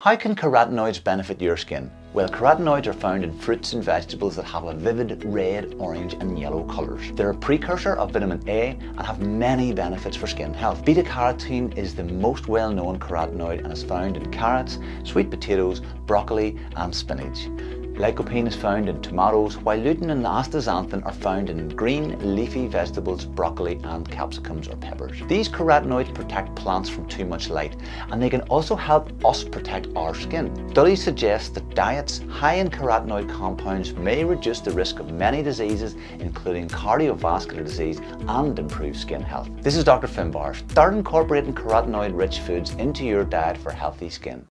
How can carotenoids benefit your skin? Well, carotenoids are found in fruits and vegetables that have a vivid red, orange and yellow colours. They're a precursor of vitamin A and have many benefits for skin health. Beta-carotene is the most well-known carotenoid and is found in carrots, sweet potatoes, broccoli and spinach. Lycopene is found in tomatoes, while lutein and astaxanthin are found in green leafy vegetables, broccoli and capsicums or peppers. These carotenoids protect plants from too much light, and they can also help us protect our skin. Studies suggest that diets high in carotenoid compounds may reduce the risk of many diseases, including cardiovascular disease, and improve skin health. This is Dr. Finbar. Start incorporating carotenoid-rich foods into your diet for healthy skin.